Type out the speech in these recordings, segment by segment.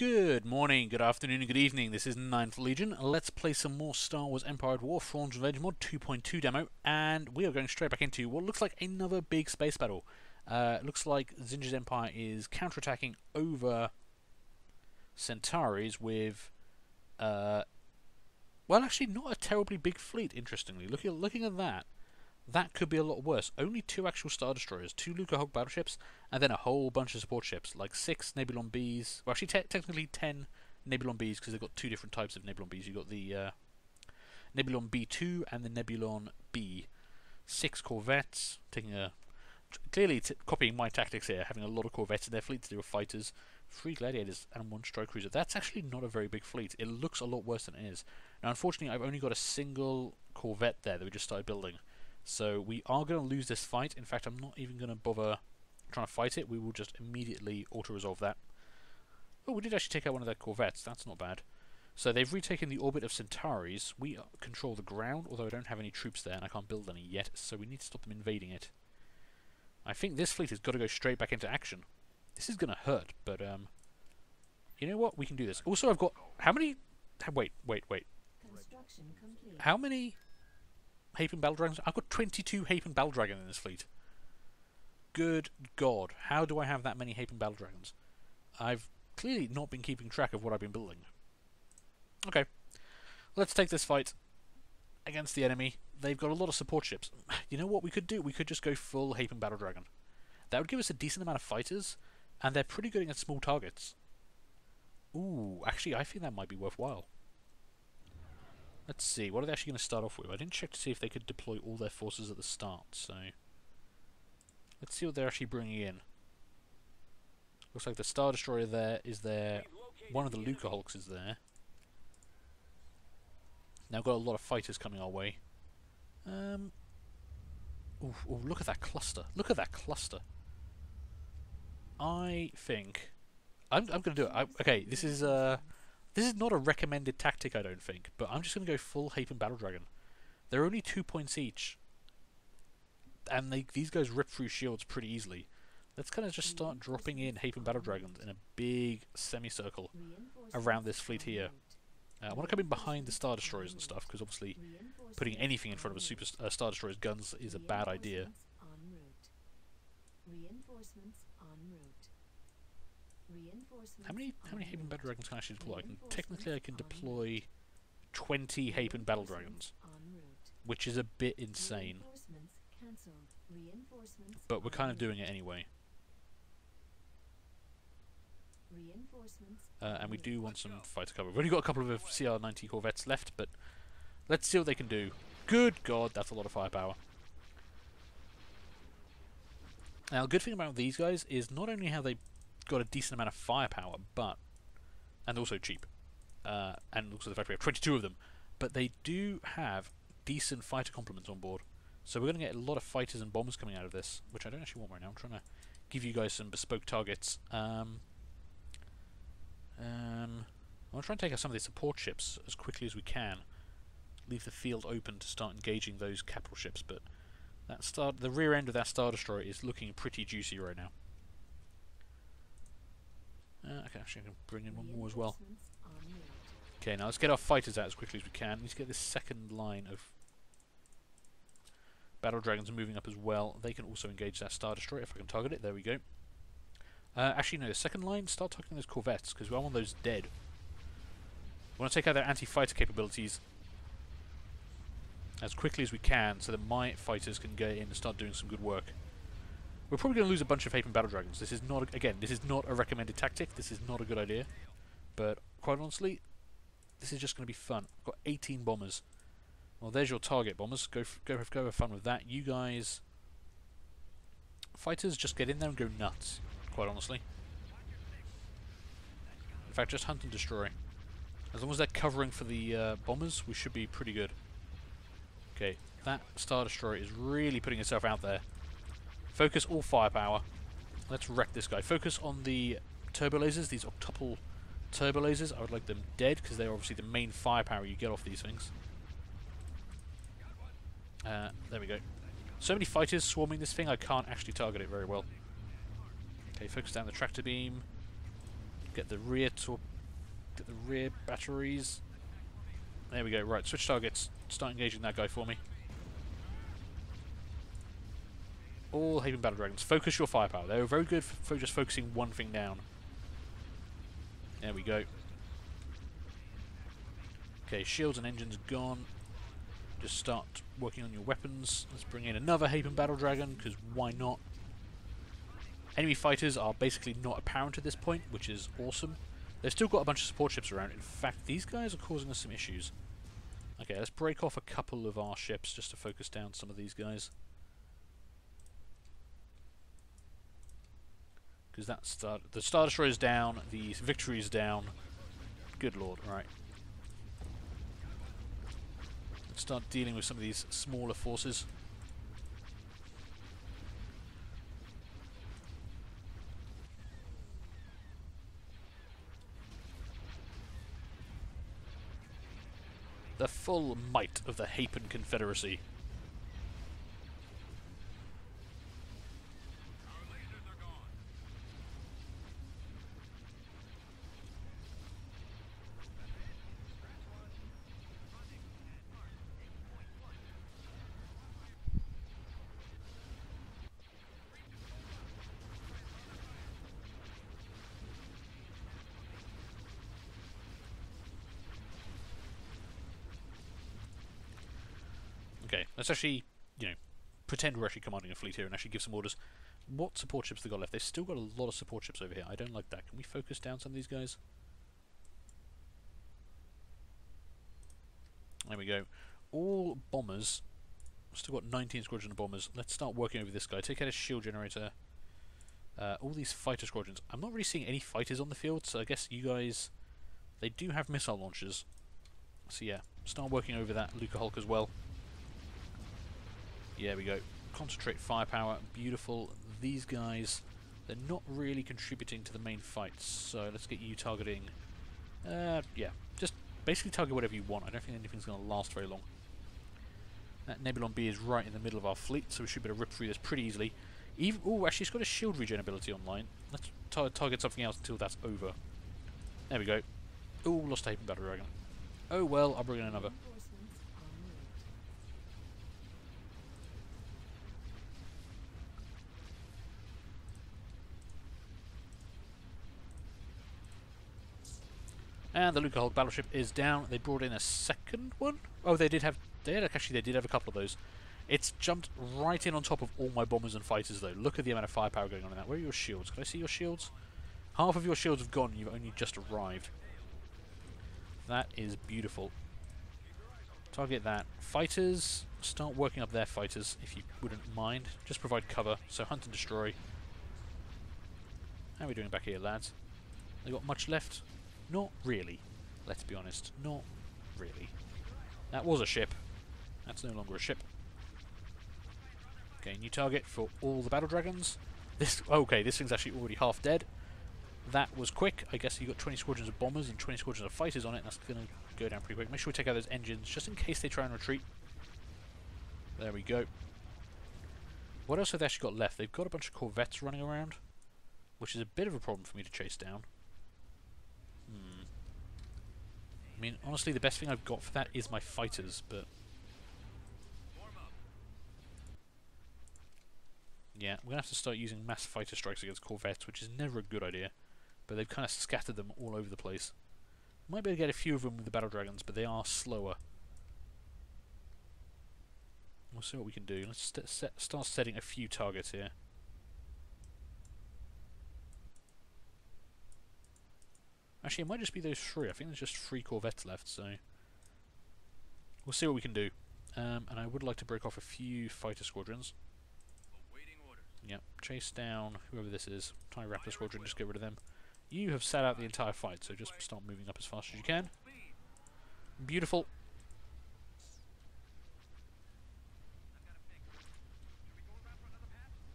Good morning, good afternoon, and good evening. This is Ninth Legion. Let's play some more Star Wars Empire at War, Thrawn's Revenge mod 2.2 demo, and we are going straight back into what looks like another big space battle. Looks like Zsinj's Empire is counterattacking over Centauri's with, well, actually not a terribly big fleet. Interestingly, looking at that, that could be a lot worse. Only two actual Star Destroyers, two Lucrehulk battleships, and then a whole bunch of support ships, like 6 Nebulon Bs. Well, actually, technically 10 Nebulon Bs, because they've got two different types of Nebulon Bs. You've got the Nebulon B2 and the Nebulon B 6 Corvettes. Taking a clearly copying my tactics here, having a lot of Corvettes in their fleet to do with fighters, 3 Gladiators, and 1 Strike Cruiser. That's actually not a very big fleet. It looks a lot worse than it is. Now, unfortunately, I've only got a single Corvette there that we just started building. So we are going to lose this fight. In fact, I'm not even going to bother trying to fight it. We will just immediately auto-resolve that. Oh, we did actually take out one of their corvettes. That's not bad. So they've retaken the orbit of Centauri's. We control the ground, although I don't have any troops there, and I can't build any yet, so we need to stop them invading it. I think this fleet has got to go straight back into action. This is going to hurt, but, you know what? We can do this. Also, I've got... How many... Wait. Construction complete. How many... Hapan Battle Dragons? I've got 22 Hapan Battle Dragon in this fleet. Good God, how do I have that many Hapan Battle Dragons? I've clearly not been keeping track of what I've been building. Okay, let's take this fight against the enemy. They've got a lot of support ships. You know what we could do? We could just go full Hapan Battle Dragon. That would give us a decent amount of fighters, and they're pretty good at small targets. Ooh, actually I think that might be worthwhile. Let's see, what are they actually going to start off with? I didn't check to see if they could deploy all their forces at the start, so... Let's see what they're actually bringing in. Looks like the Star Destroyer there is there. One of the Lucrehulks is there. Now got a lot of fighters coming our way. Ooh, look at that cluster. Look at that cluster. I think... I'm going to do it. Okay, This is not a recommended tactic, I don't think, but I'm just going to go full Hapan Battle Dragon. They're only 2 points each, and these guys rip through shields pretty easily. Let's kind of just start dropping in Hapan Battle Dragons in a big semicircle around this fleet here. I want to come in behind the Star Destroyers and stuff, because obviously putting anything in front of a Star Destroyer's guns is a bad idea. How many Hapan Battle Dragons can I actually deploy? I can deploy 20 Hapan Battle Dragons, which is a bit insane. But we're kind of doing it anyway. And we do want some fighter cover. We've only got a couple of CR-90 Corvettes left, but let's see what they can do. Good God, that's a lot of firepower. Now, the good thing about these guys is not only how they got a decent amount of firepower, but and also cheap, and also the fact we have 22 of them, but they do have decent fighter complements on board, so we're going to get a lot of fighters and bombers coming out of this, which I don't actually want right now. I'm trying to give you guys some bespoke targets. I'm trying to take out some of these support ships as quickly as we can, leave the field open to start engaging those capital ships, but that the rear end of that Star Destroyer is looking pretty juicy right now. I can bring in one more as well. Okay, now let's get our fighters out as quickly as we can. Let's get this second line of Battle Dragons moving up as well. They can also engage that Star Destroyer if I can target it. There we go. Actually, no, the second line, start targeting those Corvettes, because we want those dead. We want to take out their anti-fighter capabilities as quickly as we can, so that my fighters can go in and start doing some good work. We're probably going to lose a bunch of Hapan Battle Dragons. This is not, again, this is not a recommended tactic. This is not a good idea. But, quite honestly, this is just going to be fun. I've got 18 bombers. Well, there's your target, bombers. Go have fun with that. You guys... Fighters, just get in there and go nuts, quite honestly. In fact, just hunt and destroy. As long as they're covering for the bombers, we should be pretty good. Okay, that Star Destroyer is really putting itself out there. Focus all firepower. Let's wreck this guy. Focus on the turbo lasers, these octuple turbo lasers. I would like them dead, because they're obviously the main firepower you get off these things. There we go. So many fighters swarming this thing, I can't actually target it very well. Okay, focus down the tractor beam. Get the rear at the rear batteries. There we go. Right, switch targets. Start engaging that guy for me. All Hapan Battle Dragons, focus your firepower. They're very good for just focusing one thing down. There we go. Okay, shields and engines gone. Just start working on your weapons. Let's bring in another Hapan Battle Dragon, because why not? Enemy fighters are basically not apparent at this point, which is awesome. They've still got a bunch of support ships around. In fact, these guys are causing us some issues. Okay, let's break off a couple of our ships just to focus down some of these guys. Because that's the Star Destroyer's down, the Victory's down. Good lord, right. Let's start dealing with some of these smaller forces. The full might of the Hapan Confederacy. Okay, let's actually, you know, pretend we're actually commanding a fleet here and actually give some orders. What support ships have they got left? They've still got a lot of support ships over here. I don't like that. Can we focus down some of these guys? There we go. All bombers. We've still got 19 squadron of bombers. Let's start working over this guy. Take out his shield generator. All these fighter squadrons. I'm not really seeing any fighters on the field, so I guess you guys... They do have missile launchers. So yeah, start working over that Lucrehulk as well. Yeah, we go. Concentrate firepower. Beautiful. These guys, they're not really contributing to the main fights, so let's get you targeting... yeah, just basically target whatever you want. I don't think anything's going to last very long. That Nebulon B is right in the middle of our fleet, so we should be able to rip through this pretty easily. Even, oh, actually, it's got a shield regen ability online. Let's target something else until that's over. There we go. Oh, lost a Hapan Battle Dragon. Oh, well, I'll bring in another. And the Lucrehulk battleship is down. They brought in a second one. Oh, they did have... They did have a couple of those. It's jumped right in on top of all my bombers and fighters, though. Look at the amount of firepower going on in that. Where are your shields? Can I see your shields? Half of your shields have gone. You've only just arrived. That is beautiful. Target that. Fighters. Start working up their fighters, if you wouldn't mind. Just provide cover. So hunt and destroy. How are we doing back here, lads? They got much left? Not really, let's be honest. Not really. That was a ship. That's no longer a ship. Okay, new target for all the battle dragons. This, okay, this thing's actually already half dead. That was quick. I guess you got 20 squadrons of bombers and 20 squadrons of fighters on it. That's going to go down pretty quick. Make sure we take out those engines just in case they try and retreat. There we go. What else have they actually got left? They've got a bunch of corvettes running around, which is a bit of a problem for me to chase down. I mean, honestly, the best thing I've got for that is my fighters, but... Yeah, we're going to have to start using mass fighter strikes against corvettes, which is never a good idea. But they've kind of scattered them all over the place. Might be able to get a few of them with the battle dragons, but they are slower. We'll see what we can do. Let's start setting a few targets here. Actually, it might just be those three. I think there's just three corvettes left, so... We'll see what we can do. And I would like to break off a few fighter squadrons. Yep, chase down whoever this is. Tyraptor Squadron, just get rid of them. You have sat out the entire fight, so just start moving up as fast as you can. Beautiful.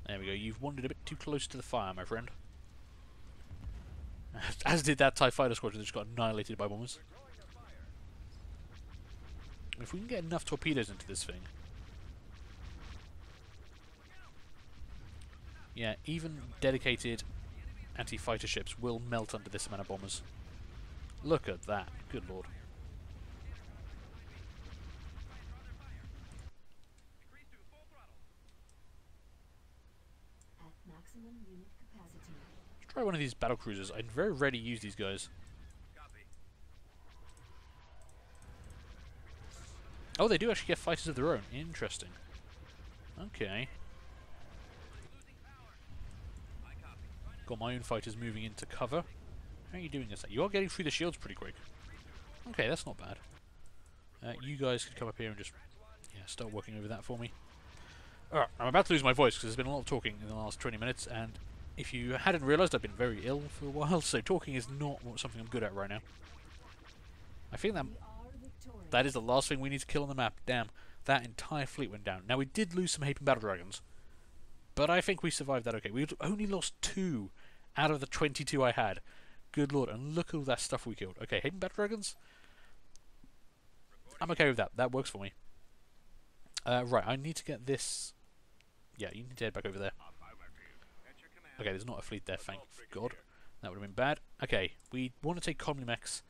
There we go. You've wandered a bit too close to the fire, my friend. As did that TIE Fighter Squadron that just got annihilated by bombers. If we can get enough torpedoes into this thing... Yeah, even dedicated anti-fighter ships will melt under this amount of bombers. Look at that. Good lord. Let's try one of these battle cruisers. I very rarely use these guys. Oh, they do actually get fighters of their own. Interesting. Okay. Got my own fighters moving into cover. How are you doing this? You are getting through the shields pretty quick. Okay, that's not bad. You guys could come up here and just start working over that for me. Alright, I'm about to lose my voice because there's been a lot of talking in the last 20 minutes, and if you hadn't realised, I've been very ill for a while, so talking is not something I'm good at right now. I think that is the last thing we need to kill on the map. Damn, that entire fleet went down. Now, we did lose some Hapan Battle Dragons, but I think we survived that okay. We only lost 2 out of the 22 I had. Good lord, and look at all that stuff we killed. Okay, Hapan Battle Dragons? I'm okay with that. That works for me. Right, I need to get this... Yeah, you need to head back over there. Okay, there's not a fleet there, thank God. That would have been bad. Okay, we want to take Colymex.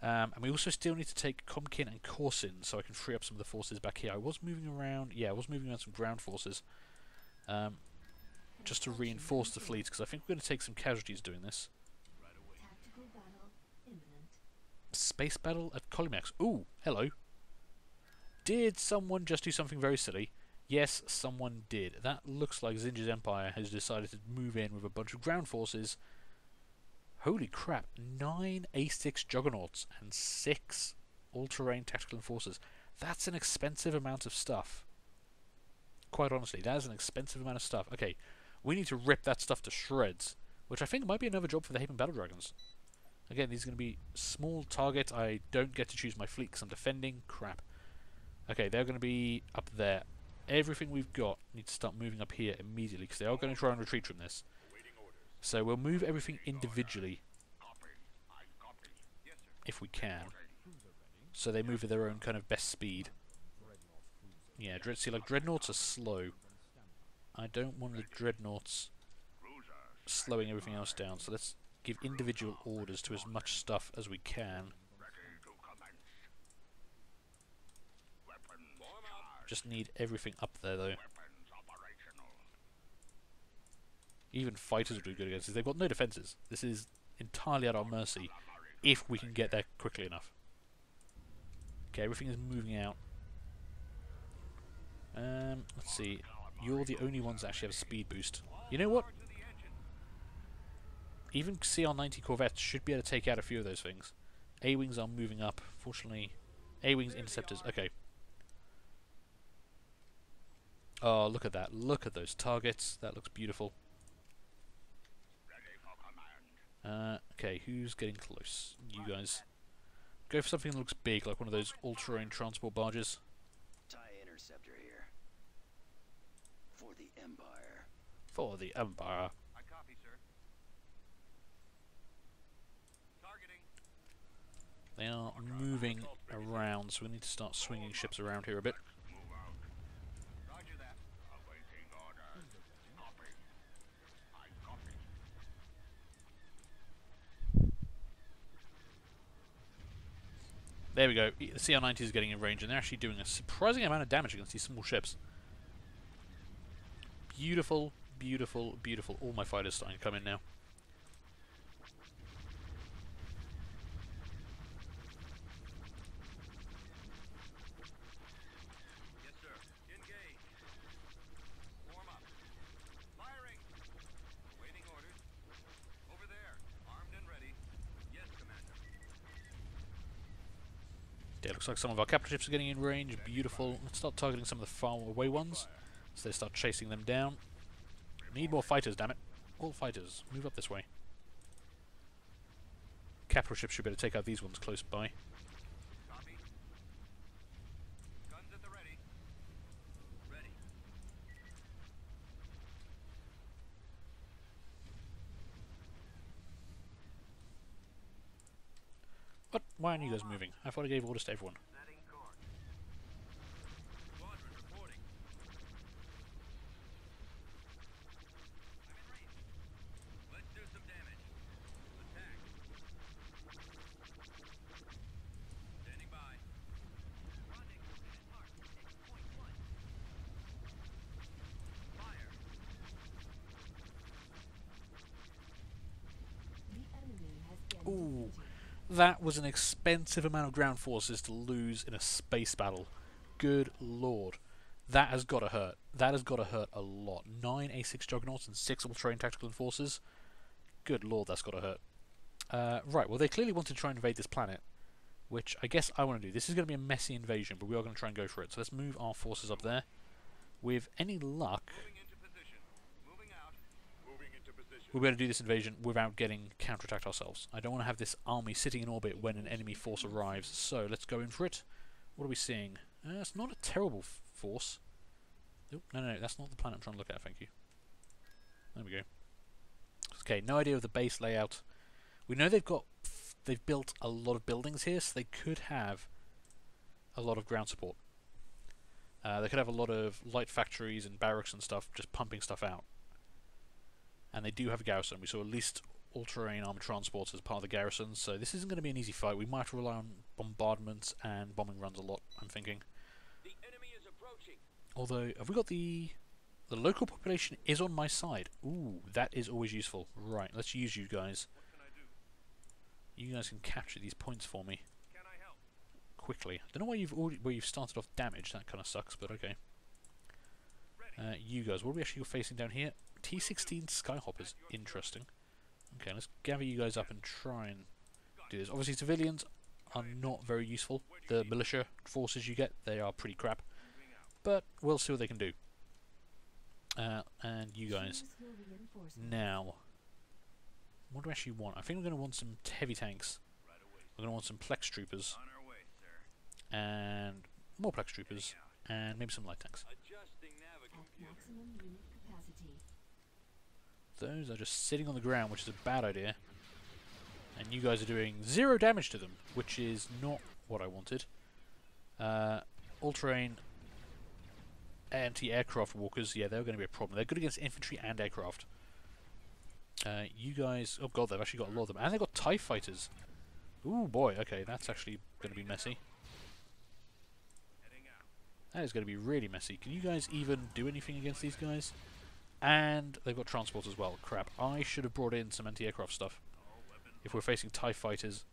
And we also still need to take Comkin and Corsin, so I can free up some of the forces back here. I was moving around... Yeah, I was moving around some ground forces. Just to reinforce the fleet, because I think we're going to take some casualties doing this. Space battle at Colymex. Ooh, hello. Did someone just do something very silly? Yes, someone did. That looks like Zsinj's Empire has decided to move in with a bunch of ground forces. Holy crap, 9 A6 Juggernauts and 6 All-Terrain Tactical Enforcers. That's an expensive amount of stuff. Quite honestly, that is an expensive amount of stuff. Okay, we need to rip that stuff to shreds, which I think might be another job for the Hapan Battle Dragons. Again, these are going to be small targets. I don't get to choose my fleet because I'm defending. Crap. Okay, they're going to be up there. Everything we've got needs to start moving up here immediately because they are going to try and retreat from this. So we'll move everything individually if we can. So they move at their own kind of best speed. Yeah, see, like dreadnoughts are slow. I don't want the dreadnoughts slowing everything else down. So let's give individual orders to as much stuff as we can. Just need everything up there, though. Even fighters would do good against this. They've got no defences. This is entirely at our mercy, if we can get there quickly enough. Okay, everything is moving out. Let's see. You're the only ones that actually have a speed boost. You know what? Even CR-90 Corvettes should be able to take out a few of those things. A-Wings are moving up. Fortunately, A-Wings, Interceptors. Okay. Oh, look at that. Look at those targets. That looks beautiful. Okay, who's getting close? You guys. Go for something that looks big, like one of those all-terrain transport barges. TIE Interceptor here. For the Empire. For the Empire. I copy, sir. Targeting. They are moving around, so we need to start swinging ships around here a bit. There we go, the CR-90 is getting in range and they're actually doing a surprising amount of damage against these small ships. Beautiful, beautiful, beautiful. All my fighters starting to come in now. Yes, sir. Engage. Warm up. Firing. Waiting orders. Over there. Armed and ready. Yes, Commander. Yeah, looks like some of our capital ships are getting in range. Beautiful. Let's start targeting some of the far away ones, so they start chasing them down. Need more fighters, damn it! All fighters, move up this way. Capital ships should be able to take out these ones close by. What? Why aren't you guys moving? I thought I gave orders to everyone. Ooh, that was an expensive amount of ground forces to lose in a space battle. Good lord. That has got to hurt. That has got to hurt a lot. 9 A6 Juggernauts and 6 All-Terrain Tactical Enforcers. Good lord, that's got to hurt. Right, well, they clearly wanted to try and invade this planet, which I guess I want to do. This is going to be a messy invasion, but we are going to try and go for it. So let's move our forces up there. With any luck, we'll be able to do this invasion without getting counterattacked ourselves. I don't want to have this army sitting in orbit when an enemy force arrives, so let's go in for it. What are we seeing? It's not a terrible force. Nope, no, that's not the planet I'm trying to look at, thank you. There we go. Okay, no idea of the base layout. We know they've built a lot of buildings here, so they could have a lot of ground support. They could have a lot of light factories and barracks and stuff, just pumping stuff out. And they do have a garrison. We saw at least all-terrain armoured transports as part of the garrison, so this isn't going to be an easy fight. We might rely on bombardments and bombing runs a lot, I'm thinking. The enemy is approaching. Although, have we got the local population is on my side. Ooh, that is always useful. Right, let's use you guys. You guys can capture these points for me. Can I help? Quickly. I don't know why you've started off damage. That kind of sucks, but okay. You guys, what are we actually facing down here? T-16 Skyhoppers, interesting. Okay, let's gather you guys up and try and do this. Obviously, civilians are not very useful. The militia forces you get, they are pretty crap. But we'll see what they can do. And you guys. Now, what do we actually want? I think we're going to want some heavy tanks. We're going to want some Plex Troopers. And more Plex Troopers. And maybe some light tanks. Those are just sitting on the ground, which is a bad idea. And you guys are doing 0 damage to them, which is not what I wanted. All-terrain anti-aircraft walkers, yeah, they're going to be a problem. They're good against infantry and aircraft. You guys... Oh god, they've actually got a lot of them. And they've got TIE fighters. Ooh boy, okay, that's actually going to be messy. That is going to be really messy. Can you guys even do anything against these guys? And they've got transport as well. Crap, I should have brought in some anti-aircraft stuff. If we're facing TIE fighters.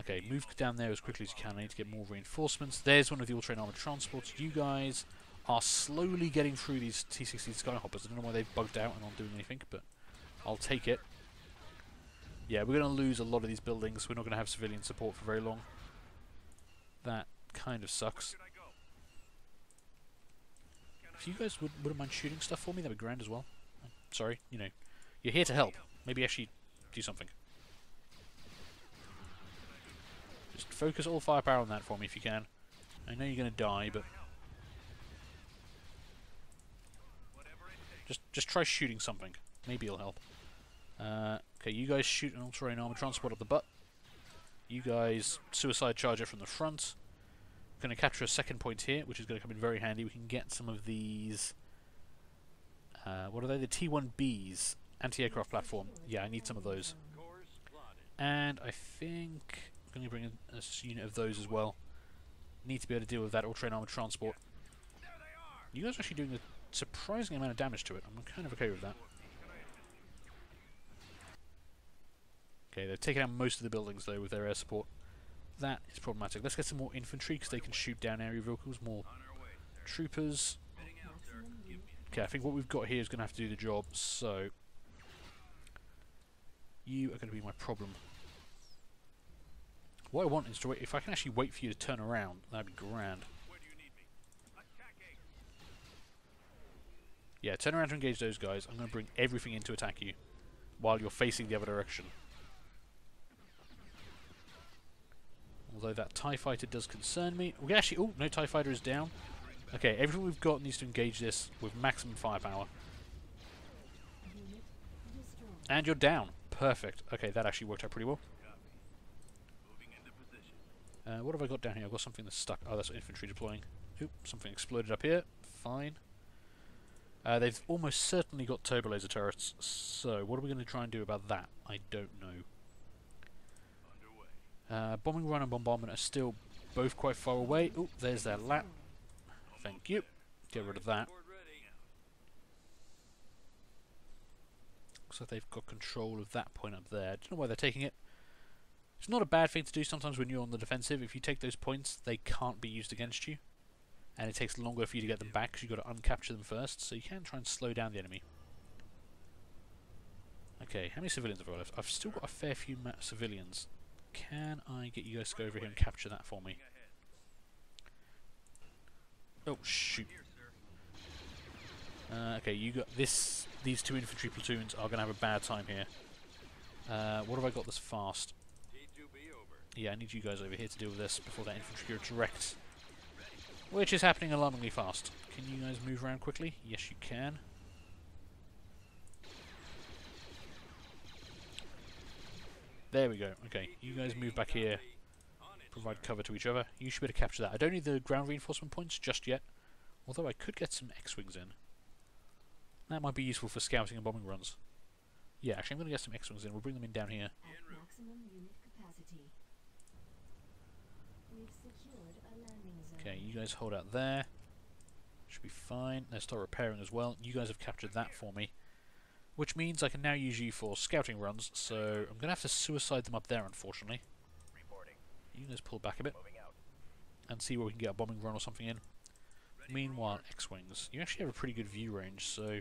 Okay, move down there as quickly as you can. I need to get more reinforcements. There's one of the all-terrain armoured transports. You guys are slowly getting through these T-16 Skyhoppers. I don't know why they've bugged out and aren't doing anything, but I'll take it. Yeah, we're going to lose a lot of these buildings. We're not going to have civilian support for very long. That kind of sucks. If you guys wouldn't mind shooting stuff for me, that'd be grand as well. I'm sorry, you know, you're here to help. Maybe actually do something. Just focus all firepower on that for me if you can. I know you're going to die, but just try shooting something. Maybe it'll help. Okay, you guys shoot an all-terrain armor transport up the butt. You guys suicide charge it from the front. Going to capture a second point here, which is going to come in very handy. We can get some of these what are they, the T1Bs, anti-aircraft platform. Yeah, I need some of those, and I think I'm going to bring in a unit of those as well. Need to be able to deal with that all-terrain armored transport. You guys are actually doing a surprising amount of damage to it. I'm kind of okay with that. Okay, they've taken out most of the buildings though with their air support. That is problematic. Let's get some more infantry because they can shoot down aerial vehicles, more troopers. Okay, I think what we've got here is going to have to do the job, so you are going to be my problem. What I want is to wait. If I can actually wait for you to turn around, that'd be grand. Yeah, turn around to engage those guys. I'm going to bring everything in to attack you while you're facing the other direction. Although that TIE fighter does concern me. We actually... Oh, no, TIE fighter is down. Okay, everything we've got needs to engage this with maximum firepower. And you're down. Perfect. Okay, that actually worked out pretty well. What have I got down here? I've got something that's stuck. Oh, that's infantry deploying. Oop, something exploded up here. Fine. They've almost certainly got turbo laser turrets. So, what are we going to try and do about that? I don't know. Bombing run and bombardment are still both quite far away. Oh, there's their lap. Thank you. Get rid of that. Looks like they've got control of that point up there. I don't know why they're taking it. It's not a bad thing to do sometimes when you're on the defensive. If you take those points, they can't be used against you. And it takes longer for you to get them back because you've got to uncapture them first. So you can try and slow down the enemy. Okay, how many civilians have I left? I've still got a fair few civilians. Can I get you guys to go over here and capture that for me? Oh, shoot. Okay, you got this. These two infantry platoons are going to have a bad time here. What have I got this fast? Yeah, I need you guys over here to deal with this before that infantry go direct. Which is happening alarmingly fast. Can you guys move around quickly? Yes, you can. There we go. Okay, you guys move back here. Provide cover to each other. You should be able to capture that. I don't need the ground reinforcement points just yet. Although I could get some X-Wings in. That might be useful for scouting and bombing runs. Yeah, actually I'm going to get some X-Wings in. We'll bring them in down here. At maximum unit capacity. We've secured a landing zone. Okay, you guys hold out there. Should be fine. They'll start repairing as well. You guys have captured that for me. Which means I can now use you for scouting runs, so I'm going to have to suicide them up there, unfortunately. You guys pull back a bit and see where we can get a bombing run or something in. Meanwhile, X-Wings. You actually have a pretty good view range, so I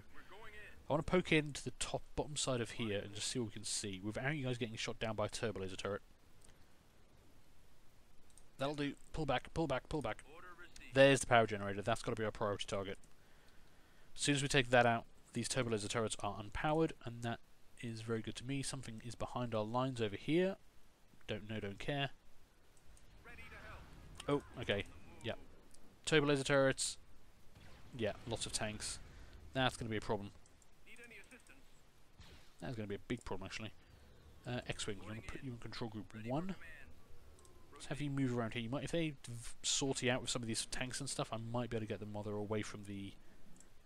want to poke into the top bottom side of here and just see what we can see without you guys getting shot down by a turbo laser turret. That'll do. Pull back, pull back, pull back. There's the power generator. That's got to be our priority target. As soon as we take that out, these turbo laser turrets are unpowered, and that is very good to me. Something is behind our lines over here. Don't know, don't care. Oh, okay. Yeah. Turbo laser turrets. Yeah, lots of tanks. That's going to be a problem. That's going to be a big problem, actually. X-Wings, we're going to put you in control group 1. Let's have you move around here. You might, if they sortie out with some of these tanks and stuff, I might be able to get them while they're away from the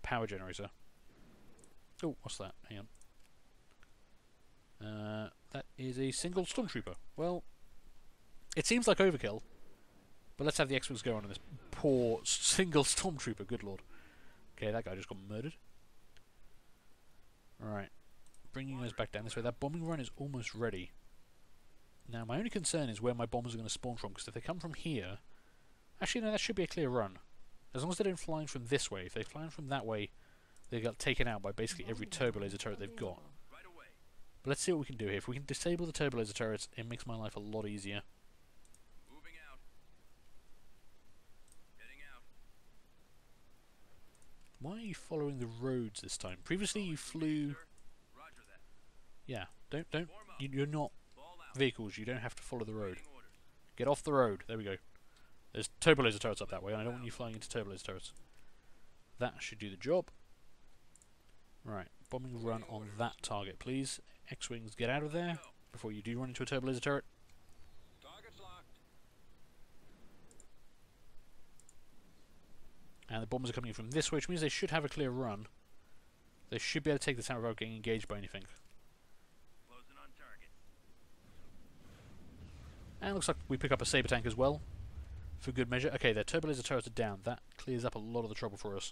power generator. Oh, what's that? Hang on. That is a single stormtrooper. Well, it seems like overkill. But let's have the X-Wings go on this poor single stormtrooper, good lord. Okay, that guy just got murdered. Alright, bringing those back down this way. That bombing run is almost ready. Now, my only concern is where my bombers are going to spawn from, because if they come from here... Actually, no, that should be a clear run. As long as they don't fly in from this way. If they fly in from that way, they got taken out by basically every turbo laser turret they've got. But let's see what we can do here. If we can disable the turbo laser turrets, it makes my life a lot easier. Why are you following the roads this time? Previously you flew... Yeah, don't... You're not vehicles, you don't have to follow the road. Get off the road, there we go. There's turbo laser turrets up that way, and I don't want you flying into turbo laser turrets. That should do the job. Right, bombing run on that target, please. X-Wings, get out of there before you do run into a turbo laser turret. And the bombers are coming in from this way, which means they should have a clear run. They should be able to take this out without getting engaged by anything. Closing on target. And it looks like we pick up a Saber tank as well, for good measure. Okay, their turbo laser turrets are down. That clears up a lot of the trouble for us.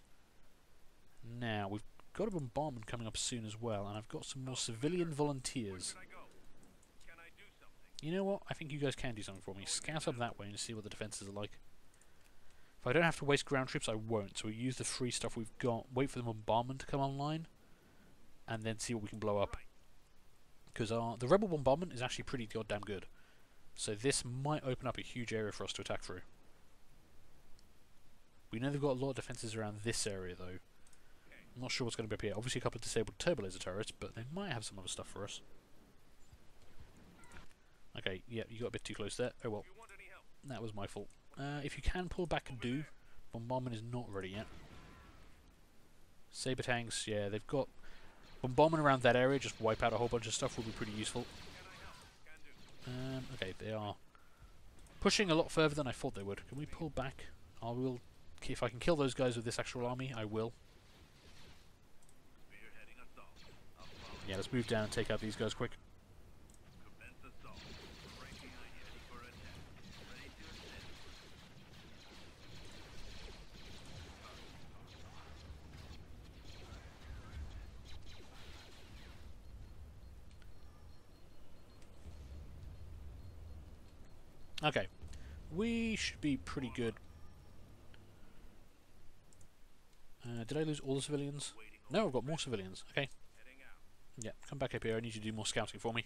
Now, we've got a bombardment coming up soon as well, and I've got some more civilian volunteers. Can I do something? You know what? I think you guys can do something for me. Scout up that way and see what the defences are like. If I don't have to waste ground troops, I won't, so we'll use the free stuff we've got, wait for the bombardment to come online, and then see what we can blow up. Because the rebel bombardment is actually pretty goddamn good. So this might open up a huge area for us to attack through. We know they've got a lot of defences around this area, though. I'm not sure what's going to be up here. Obviously a couple of disabled turbo laser turrets, but they might have some other stuff for us. Okay, yeah, you got a bit too close there. Oh well, that was my fault. If you can pull back and do, bombardment is not ready yet. Saber tanks, yeah, they've got bombardment around that area. Just wipe out a whole bunch of stuff would be pretty useful. Okay, they are pushing a lot further than I thought they would. Can we pull back? I will, if I can kill those guys with this actual army, I will. Yeah, let's move down and take out these guys quick. Okay. We should be pretty good. Did I lose all the civilians? No, I've got more civilians. Okay. Yeah, come back up here. I need you to do more scouting for me.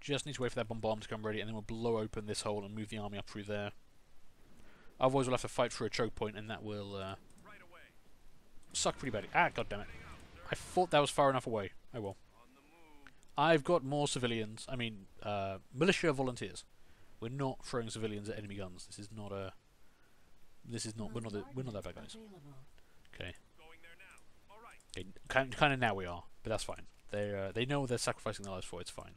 Just need to wait for that bombardment to come ready, and then we'll blow open this hole and move the army up through there. Otherwise, we'll have to fight for a choke point, and that will suck pretty badly. Ah, goddammit. I thought that was far enough away. Oh well. I've got more civilians. I mean, militia volunteers. We're not throwing civilians at enemy guns. This is not a... This is not... We're not that bad, guys. Okay. Okay, kind of now we are, but that's fine. They know what they're sacrificing their lives for. It's fine.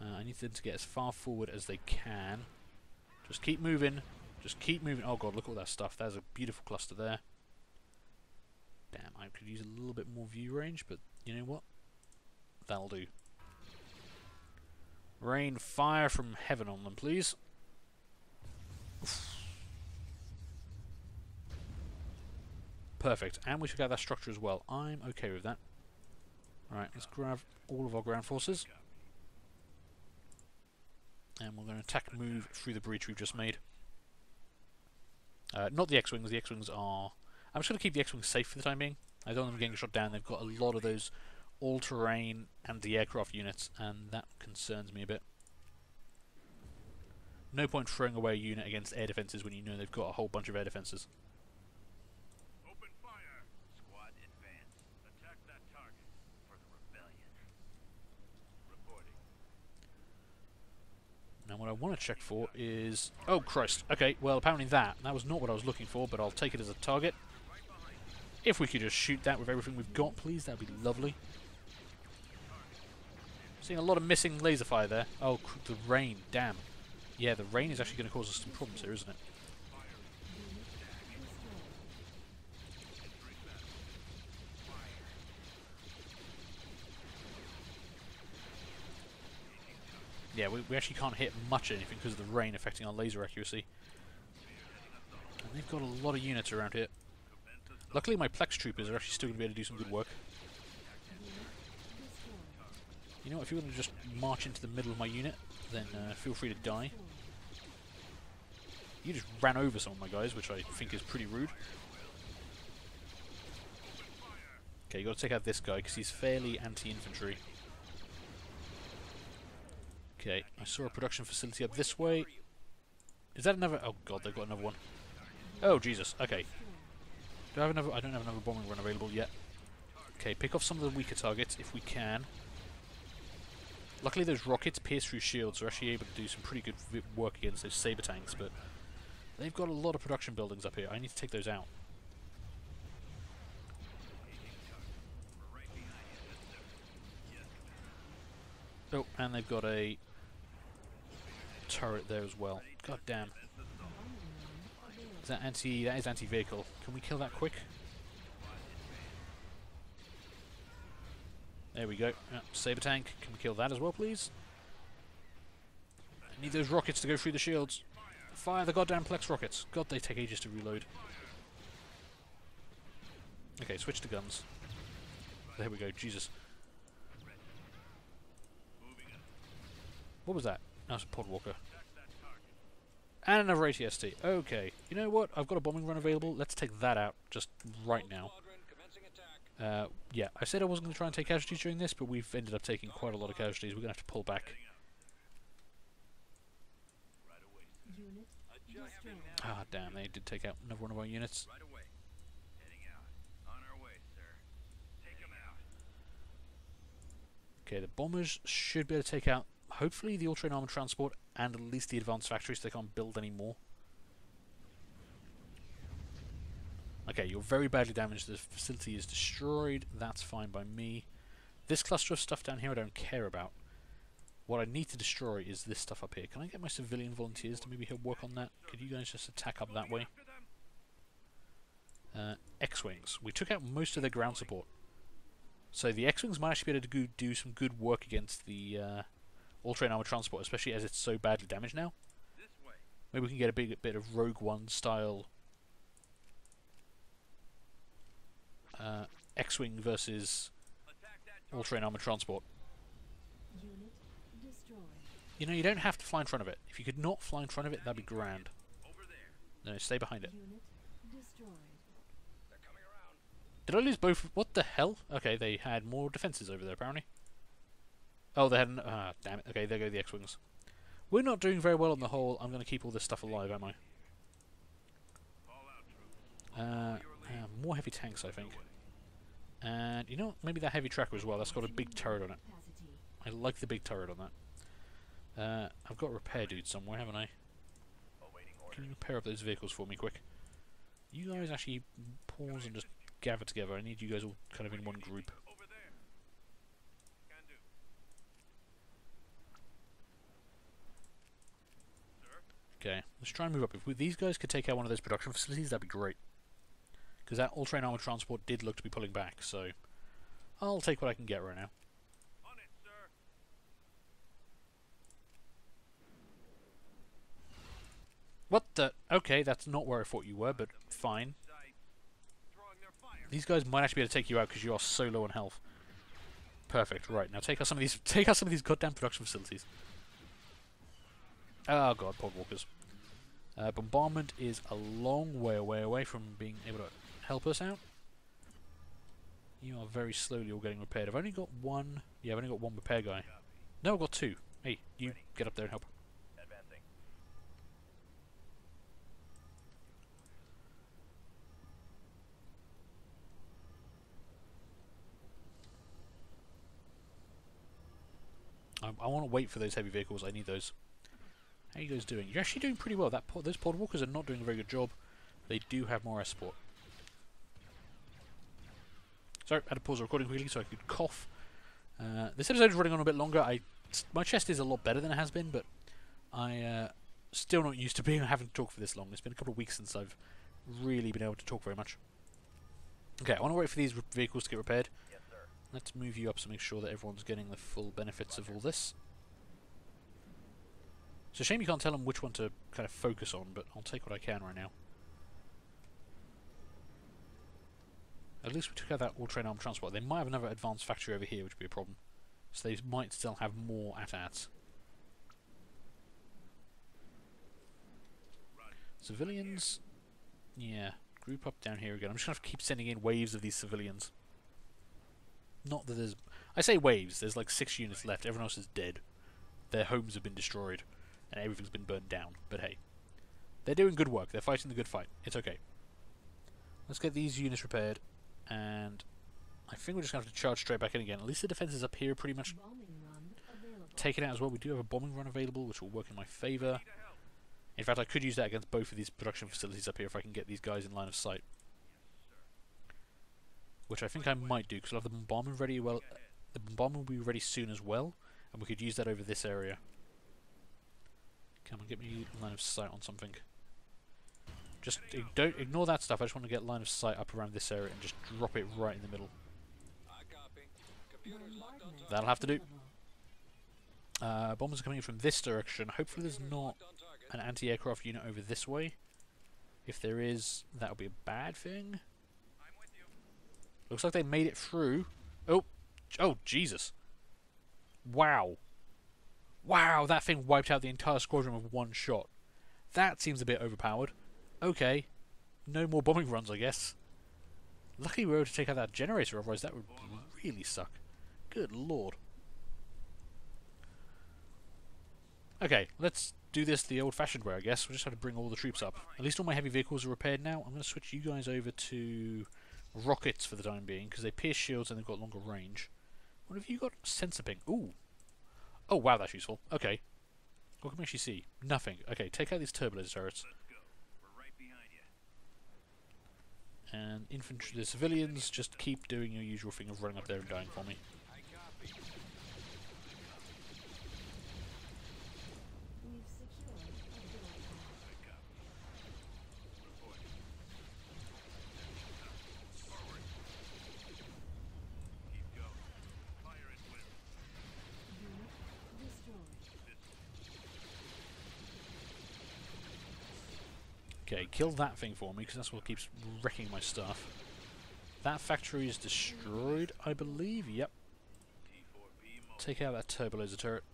I need them to get as far forward as they can. Just keep moving. Just keep moving. Oh god, look at all that stuff. There's a beautiful cluster there. Damn, I could use a little bit more view range, but you know what? That'll do. Rain fire from heaven on them, please. Oof. Perfect. And we should grab that structure as well. I'm okay with that. Alright, let's grab all of our ground forces. And we're going to attack and move through the breach we've just made. Not the X-Wings. The X-Wings are... I'm just going to keep the X-Wings safe for the time being. I don't want them getting shot down. They've got a lot of those all-terrain anti-aircraft units, and that concerns me a bit. No point throwing away a unit against air defences when you know they've got a whole bunch of air defences. Open fire. Squad advance. Attack that target for the rebellion. Reporting. Now what I want to check for is... Oh Christ, okay, well apparently that was not what I was looking for, but I'll take it as a target. If we could just shoot that with everything we've got, please, that would be lovely. Seeing a lot of missing laser fire there. Oh, the rain, damn. Yeah, the rain is actually going to cause us some problems here, isn't it? Yeah, we actually can't hit much of anything because of the rain affecting our laser accuracy. And they've got a lot of units around here. Luckily my Plex Troopers are actually still going to be able to do some good work. You know what, if you want to just march into the middle of my unit, then feel free to die. You just ran over some of my guys, which I think is pretty rude. Okay, you got to take out this guy because he's fairly anti-infantry. Okay, I saw a production facility up this way. Is that another... Oh god, they've got another one. Oh, Jesus, okay. Do I have another... I don't have another bombing run available yet. Okay, pick off some of the weaker targets if we can. Luckily those rockets pierce through shields, so are actually able to do some pretty good work against those Saber tanks, but they've got a lot of production buildings up here. I need to take those out. Oh, and they've got a turret there as well. God damn. Is that anti... that is anti-vehicle. Can we kill that quick? There we go. Saber tank. Can we kill that as well, please? I need those rockets to go through the shields. Fire the goddamn Plex rockets. God, they take ages to reload. Okay, switch to guns. There we go. Jesus. What was that? That's a pod walker. And another ATST. Okay. You know what? I've got a bombing run available. Let's take that out just right now. Yeah, I said I wasn't going to try and take casualties during this, but we've ended up taking quite a lot of casualties. We're going to have to pull back. Ah, damn. They did take out another one of our units. Okay, the bombers should be able to take out hopefully the all-terrain armoured transport and at least the advanced factory, so they can't build any more. Okay, you're very badly damaged. The facility is destroyed. That's fine by me. This cluster of stuff down here I don't care about. What I need to destroy is this stuff up here. Can I get my civilian volunteers to maybe help work on that? Could you guys just attack up that way? X-Wings. We took out most of their ground support. So the X-Wings might actually be able to do some good work against the... all-terrain armoured transport, especially as it's so badly damaged now. Maybe we can get a big bit of Rogue One style X-Wing versus all-terrain armoured transport. You know, you don't have to fly in front of it. If you could not fly in front of it, that'd be grand. No, stay behind it. Did I lose both? What the hell? Okay, they had more defences over there, apparently. Oh, they had an... Ah, damn it. Okay, there go the X-Wings. We're not doing very well on the whole. I'm going to keep all this stuff alive, am I? More heavy tanks, I think. And, you know, maybe that heavy tracker as well. That's got a big turret on it. I like the big turret on that. I've got a repair dude somewhere, haven't I? Can you repair up those vehicles for me, quick? You guys actually pause and just gather together. I need you guys all kind of in one group. Okay, let's try and move up. If these guys could take out one of those production facilities, that'd be great. Because that all-terrain armor transport did look to be pulling back, so... I'll take what I can get right now. On it, sir. What the... Okay, that's not where I thought you were, but fine. These guys might actually be able to take you out because you are so low on health. Perfect, right. Now take out some of these... Take out some of these goddamn production facilities. Oh god, pod walkers. Bombardment is a long way away from being able to help us out. You are very slowly all getting repaired. I've only got one... Yeah, I've only got one repair guy. No, I've got two. Hey, you get up there and help. I want to wait for those heavy vehicles. I need those. How are you guys doing? You're actually doing pretty well. That those pod walkers are not doing a very good job. They do have more air support. Sorry, I had to pause the recording quickly so I could cough. This episode is running on a bit longer. My chest is a lot better than it has been, but I still not used to having to talk for this long. It's been a couple of weeks since I've really been able to talk very much. Okay, I want to wait for these vehicles to get repaired. Yes, sir. Let's move you up to make sure that everyone's getting the full benefits of all this. It's a shame you can't tell them which one to kind of focus on, but I'll take what I can right now. At least we took out that all-terrain armed transport. They might have another advanced factory over here, which would be a problem. So they might still have more AT-ATs. Civilians? Yeah. Group up down here again. I'm just going to have to keep sending in waves of these civilians. Not that there's... I say waves. There's like 6 units left. Everyone else is dead. Their homes have been destroyed. And everything's been burned down. But hey, they're doing good work. They're fighting the good fight. It's okay. Let's get these units repaired. And I think we're just going to have to charge straight back in again. At least the defenses up here are pretty much taken out as well. We do have a bombing run available, which will work in my favour. In fact, I could use that against both of these production facilities up here if I can get these guys in line of sight. Which I think I might do, because I'll have the bombardment ready. Well, the bombardment will be ready soon as well. And we could use that over this area. Come on, get me line of sight on something. Just don't ignore that stuff. I just want to get line of sight up around this area and just drop it right in the middle. That'll have to do. Bombs are coming in from this direction. Hopefully there's not an anti-aircraft unit over this way. If there is, that'll be a bad thing. Looks like they made it through. Oh, oh Jesus. Wow. Wow, that thing wiped out the entire squadron with one shot. That seems a bit overpowered. Okay, no more bombing runs, I guess. Lucky we were able to take out that generator, otherwise that would really suck. Good lord. Okay, let's do this the old-fashioned way, I guess. We'll just have to bring all the troops up. At least all my heavy vehicles are repaired now. I'm going to switch you guys over to rockets for the time being, because they pierce shields and they've got longer range. What have you got? Sensor ping. Ooh. Oh wow, that's useful. Okay. What can we actually see? Nothing. Okay, take out these turbolaser turrets. We're right behind you. And infantry, the civilians, just keep doing your usual thing of running up there and dying for me. Okay, kill that thing for me, because that's what keeps wrecking my stuff. That factory is destroyed, I believe. Yep. Take out that turbolaser turret.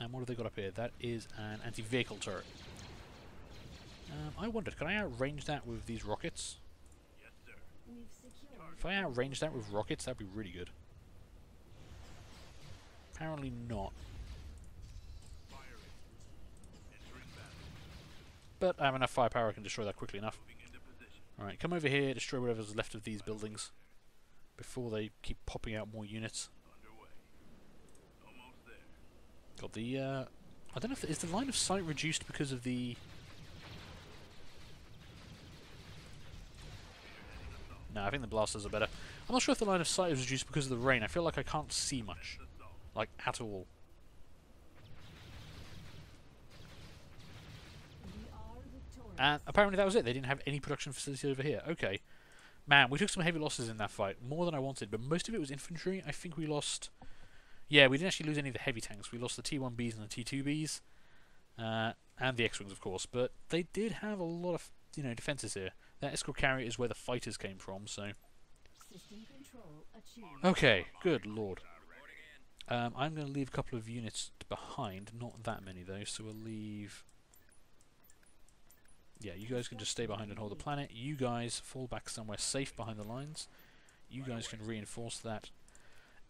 And what have they got up here? That is an anti-vehicle turret. I wondered, can I outrange that with these rockets? Yes, sir. We've secured. If I outrange that with rockets, that'd be really good. Apparently not. But I have enough firepower, I can destroy that quickly enough. Alright, come over here, destroy whatever's left of these buildings before they keep popping out more units. Got the, I don't know if the, is the line of sight reduced because of the... No, I think the blasters are better. I'm not sure if the line of sight is reduced because of the rain. I feel like I can't see much. Like, at all. And apparently that was it. They didn't have any production facility over here. Okay. Man, we took some heavy losses in that fight. More than I wanted, but most of it was infantry. I think we lost... Yeah, we didn't actually lose any of the heavy tanks. We lost the T1Bs and the T2Bs. And the X-Wings, of course. But they did have a lot of, you know, defences here. That escort carrier is where the fighters came from, so... System control achieved. Okay, good lord. I'm going to leave a couple of units behind. Not that many, though, so we'll leave... Yeah, you guys can just stay behind and hold the planet. You guys fall back somewhere safe behind the lines. You guys can reinforce that.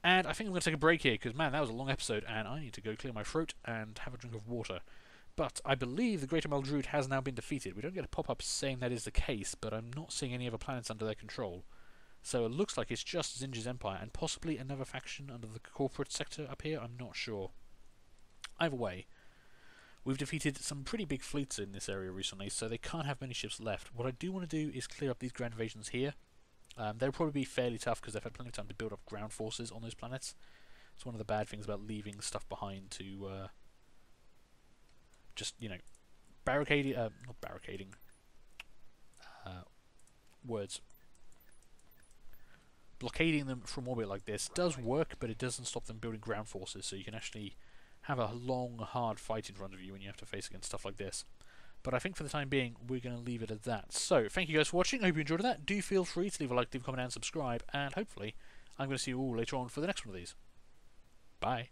And I think I'm going to take a break here, because, man, that was a long episode, and I need to go clear my throat and have a drink of water. But I believe the Greater Maldrude has now been defeated. We don't get a pop-up saying that is the case, but I'm not seeing any other planets under their control. So it looks like it's just Zinj's Empire, and possibly another faction under the corporate sector up here, I'm not sure. Either way, we've defeated some pretty big fleets in this area recently, so they can't have many ships left. What I do want to do is clear up these ground invasions here. They'll probably be fairly tough because they've had plenty of time to build up ground forces on those planets. It's one of the bad things about leaving stuff behind to just, you know, barricading, not barricading, blockading them from orbit like this does work, but it doesn't stop them building ground forces, so you can actually have a long, hard fight in front of you when you have to face against stuff like this. But I think for the time being, we're going to leave it at that. So, thank you guys for watching. I hope you enjoyed that. Do feel free to leave a like, leave a comment, and subscribe. And hopefully, I'm going to see you all later on for the next one of these. Bye.